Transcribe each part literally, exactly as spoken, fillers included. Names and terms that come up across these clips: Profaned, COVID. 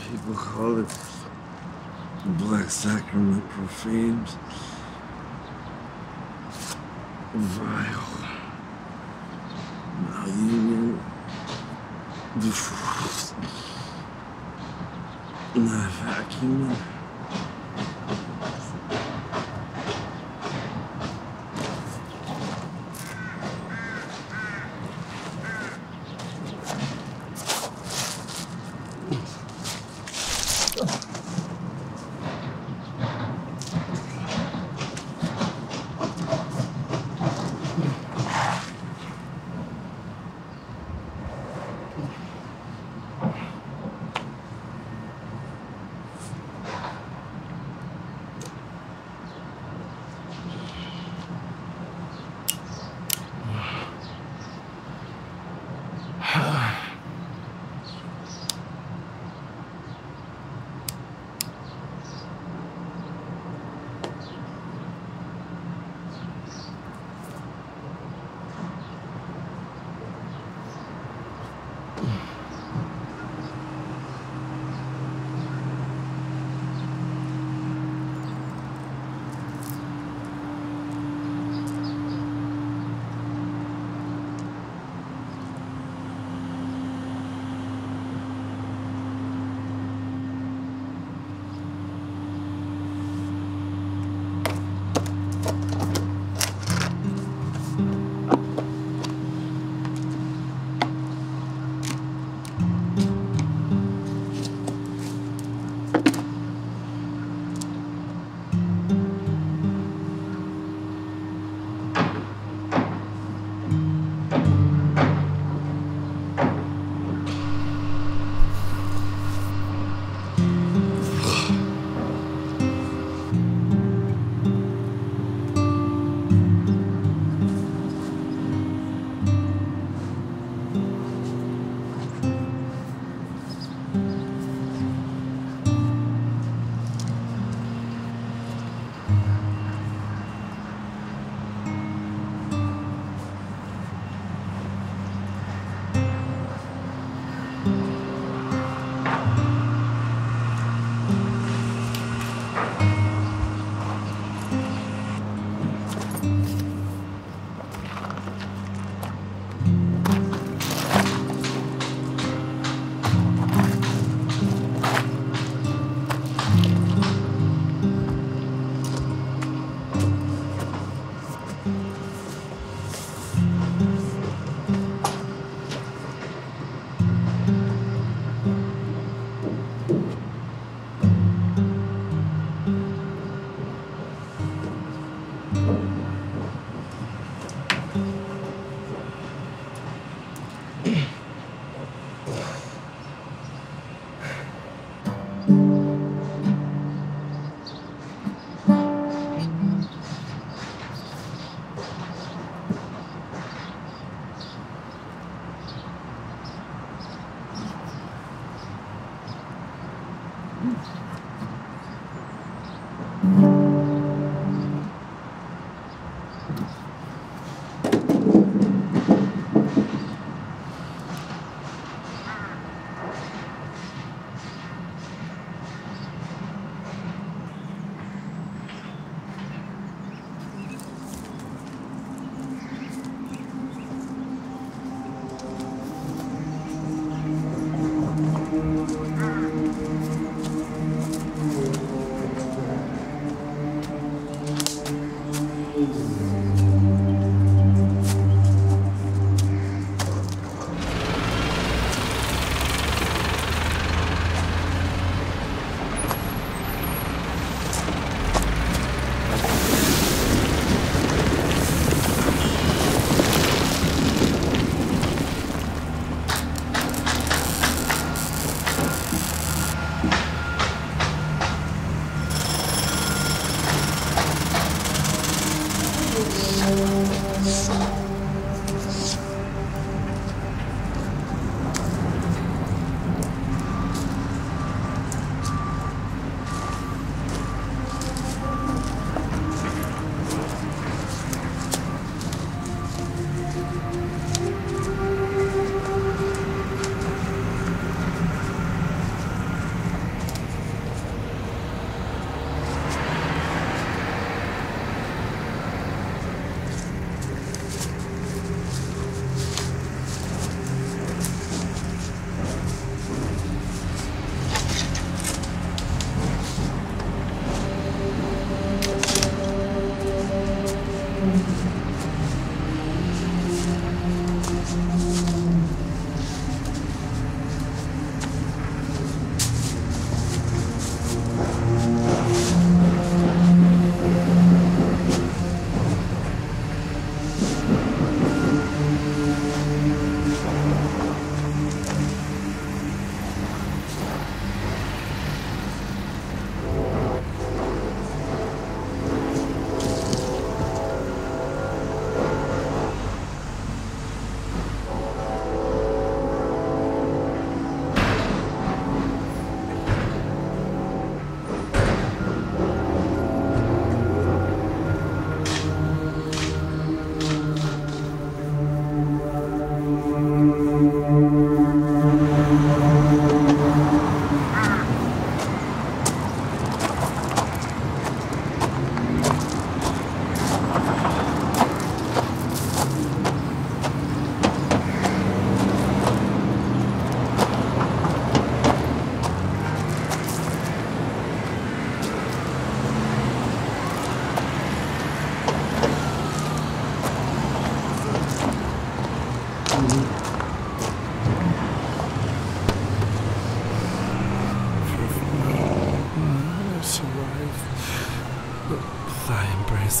People call it the Black Sacrament, profaned, vile, malunion, defrost, not vacuum.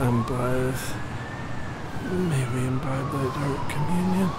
Imbibe, maybe imbibe later at communion.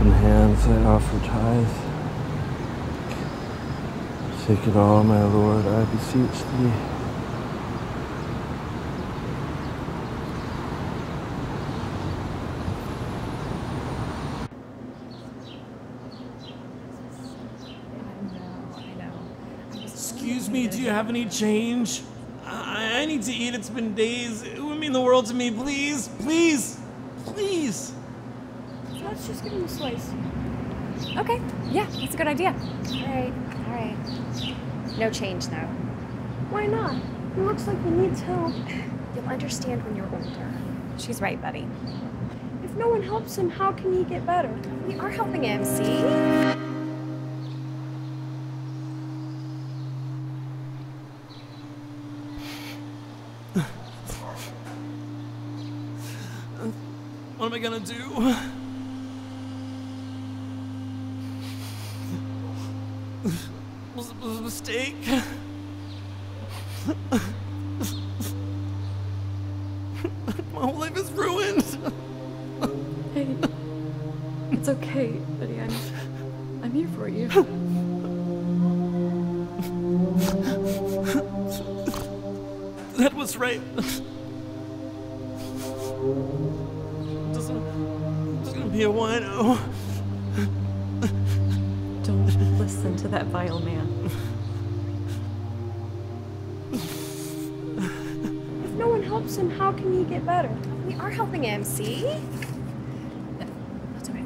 open hands I offer tithe. Take it all, my Lord, I beseech thee. Excuse me, do you have any change? I, I need to eat, it's been days. It would mean the world to me, please, please, please. Let's just give him a slice. Okay, yeah, that's a good idea. All right, all right. No change though. Why not? It looks like we need help. You'll understand when you're older. She's right, buddy. If no one helps him, how can he get better? We are helping him, see? What am I gonna do? Was it a mistake? My whole life is ruined. Hey, it's okay, buddy. I'm, I'm here for you. That was right. You know. Don't listen to that vile man. If no one helps him, how can he get better? We are helping him, see? That's okay.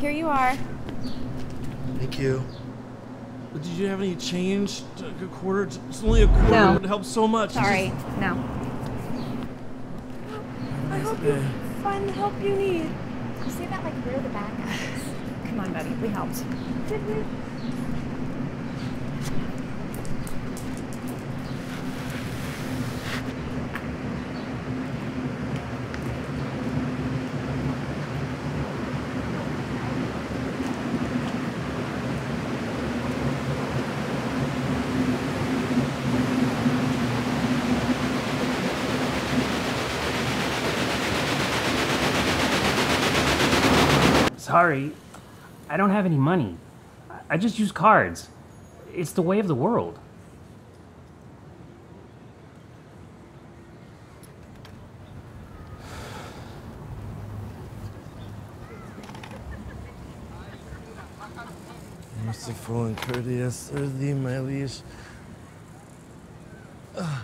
Here you are. Thank you. Did you have any change? A quarter? It's only a quarter. No. It would help so much. Sorry, just... no. I hope you find the help you need. You say that like we're the bad guys. Come on, buddy. We helped. Did we? Sorry, I don't have any money. I just use cards. It's the way of the world. Merciful and courteous are thee, my liege. Uh,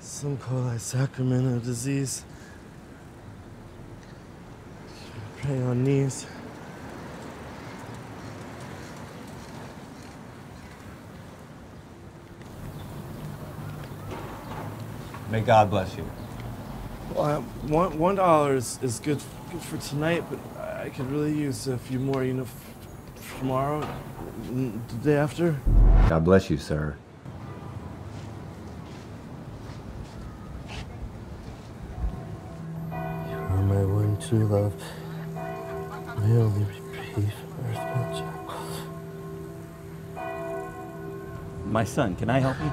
some call thy sacrament of disease. Pray on knees. May God bless you. Well, uh, one, one dollar is, is good, good for tonight, but I could really use a few more, you know, f tomorrow, the day after. God bless you, sir. You are my one true love, my only reprieve from earth's misery. My son, can I help you?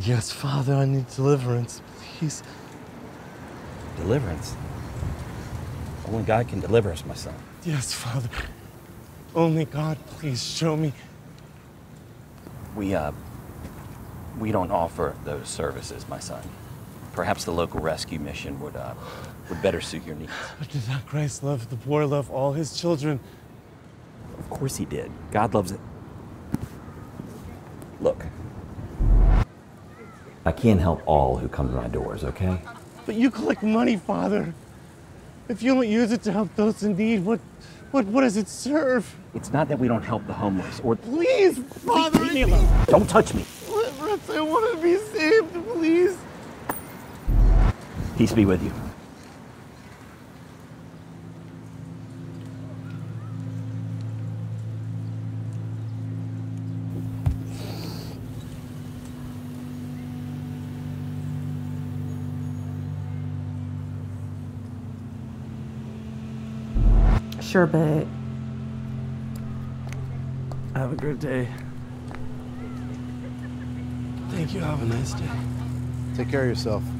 Yes, Father, I need deliverance, please. Deliverance? Only God can deliver us, my son. Yes, Father. Only God, please show me. We, uh, we don't offer those services, my son. Perhaps the local rescue mission would, uh, would better suit your needs. But did not Christ love the poor, love all his children? Of course he did. God loves it. Look. I can't help all who come to my doors, okay? But you collect money, Father. If you don't use it to help those in need, what, what, what does it serve? It's not that we don't help the homeless, or... Please, Father! Leave me alone! Don't touch me! Deliverance, I want to be saved, please! Peace be with you. Sure, but have a good day. Thank you. Have a nice day. Take care of yourself. Treat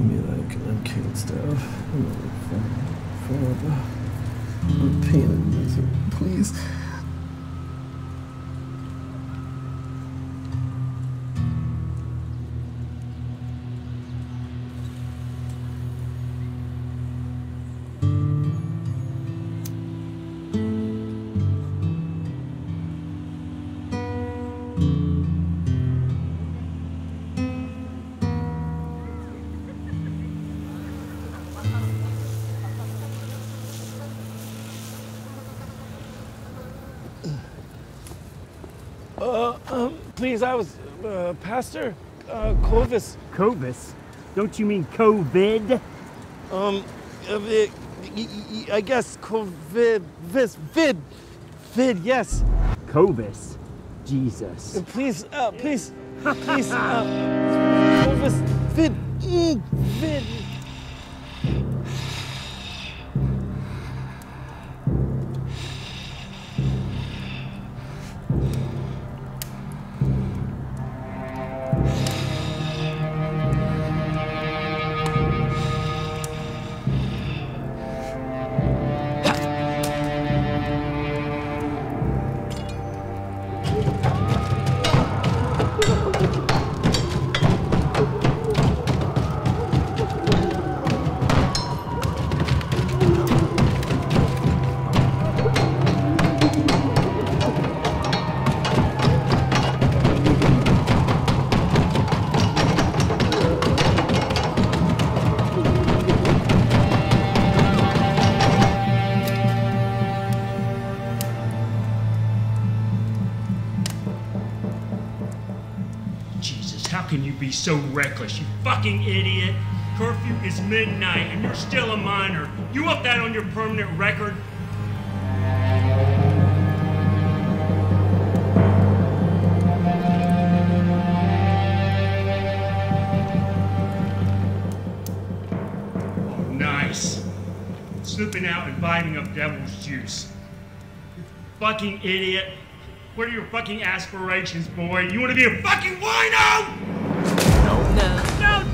me like a kid stuff. Forever. I'm pain and misery. Please. Uh, um, please, I was, uh, Pastor, uh, Covis. Covis? Don't you mean COVID? Um, I guess COVID, this, vid, vid, yes. Covis? Jesus. Please, uh, please, please, uh, Covis, vid, mm, vid. How can you be so reckless, you fucking idiot? Curfew is midnight and you're still a minor. You want that on your permanent record? Oh, nice. Snooping out and biting up devil's juice. You fucking idiot. What are your fucking aspirations, boy? You want to be a fucking wino? No. No.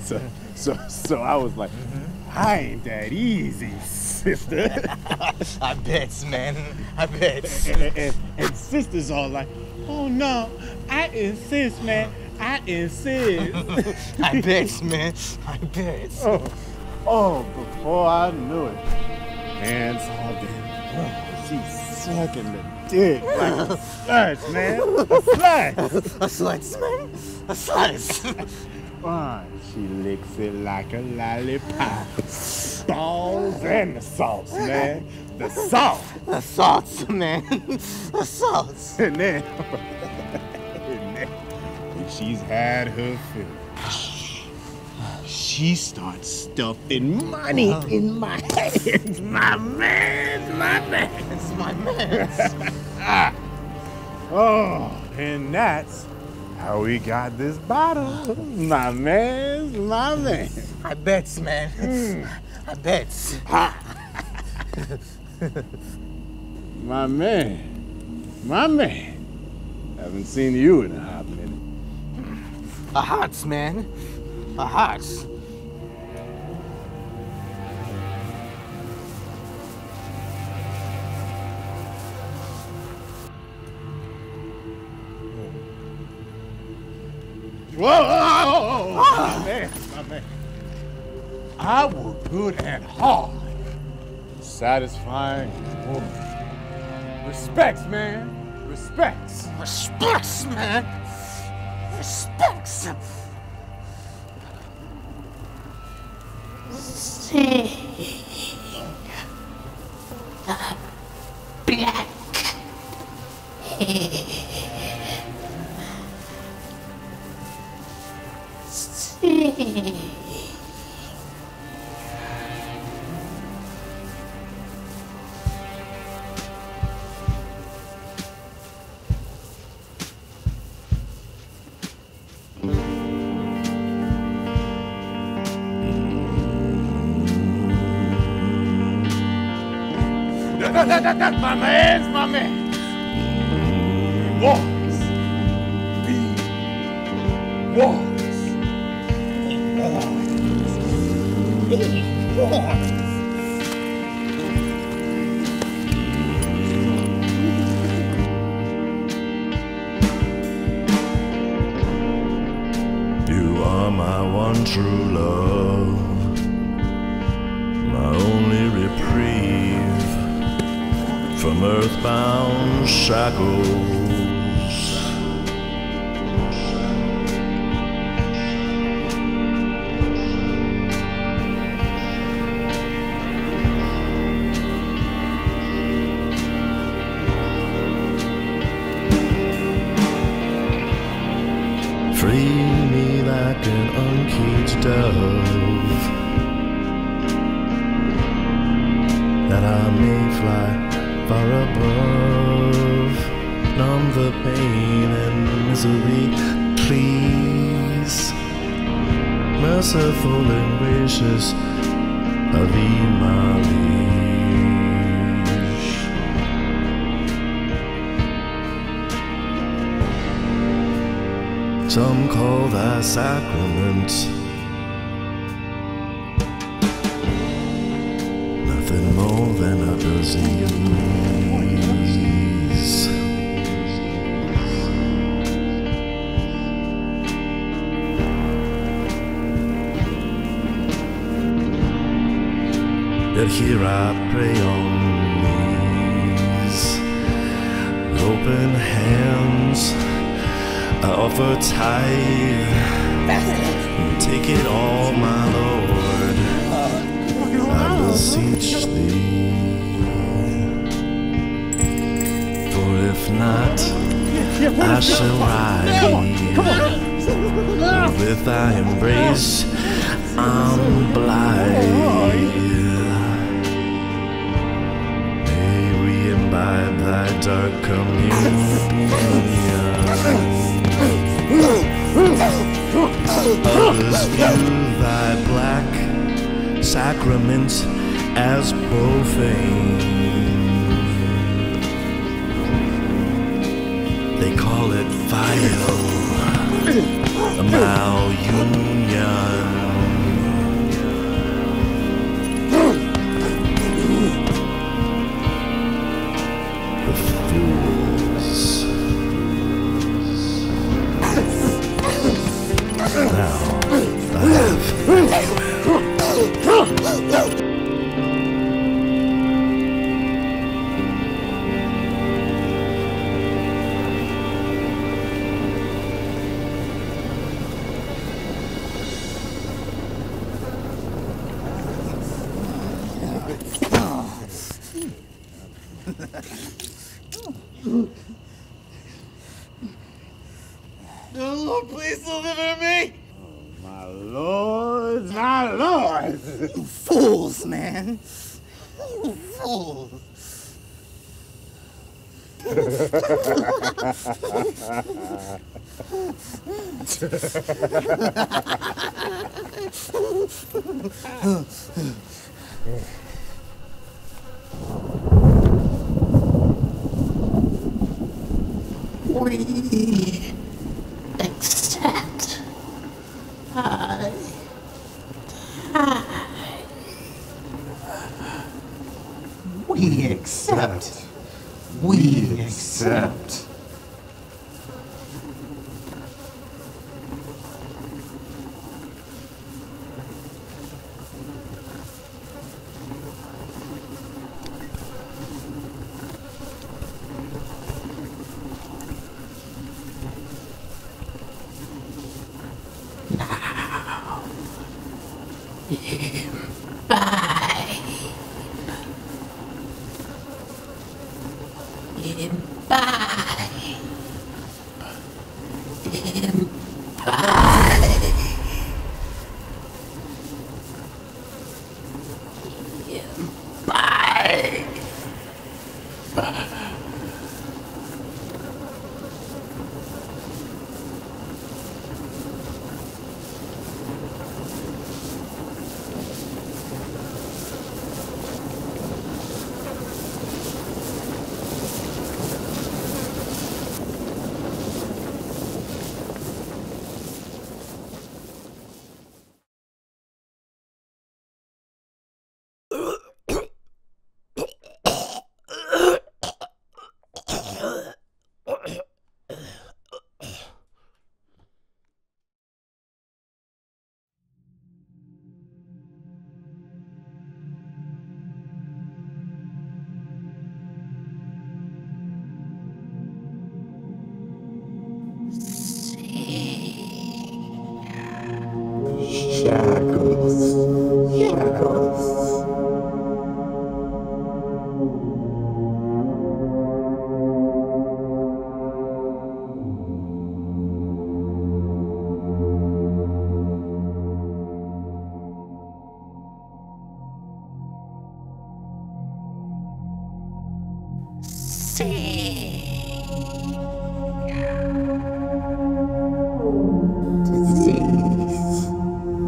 so, so, so I was like, I ain't that easy, sister. I bet, man. I bet. And, and, and, and sisters are like, oh no, I insist, man. I insist. I bet, man. I bet. Oh, oh, before I knew it, man, so I did. She's sucking the dick like a slut, man. A slut. A slut, man. A slut. Oh, she licks it like a lollipop. Balls and the sauce, man. The sauce. The sauce, man. The sauce. And then, and then she's had her fill. She starts stuffing money oh. in my hands. My man, my man. It's my man. ah. Oh, and that's how we got this bottle. My man's my man. I bets, man. Mm. I bets. My man. My man. Haven't seen you in a hot minute. A hots, man. A hots. Whoa! Oh, oh, my man, my man. I work good and hard. Satisfying woman. Respects, man. Respects. Respects, man. respects. Seeing the black head. Seeing That, that, that, that's my man's my man. Boys. Be boys. Boys. Be boys. You are my one true love, my only reprieve from earthbound shackles. Free me like an uncaged dove, that I may fly far above, numb the pain and misery, please. Merciful and gracious, are thee my liege. Some call thy sacrament, nothing more than a disease. Yet here I pray on knees, with open hands I offer tithe, and take it all, my Lord, I beseech thee. For if not, I shall rise, and with thy embrace I'm blithe. Thy dark communion. Others view thy black sacrament as profane. They call it vile, a malunion. The Lord, please deliver me! Oh, my lords, my lords! You fools, man! You fools! We accept I die. We accept. We accept. Goodbye. Goodbye. Goodbye. Shackles, shackles.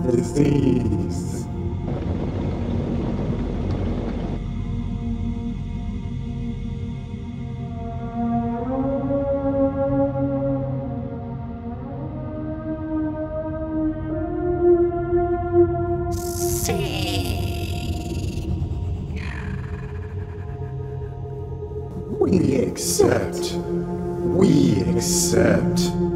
Disease. We accept. We accept.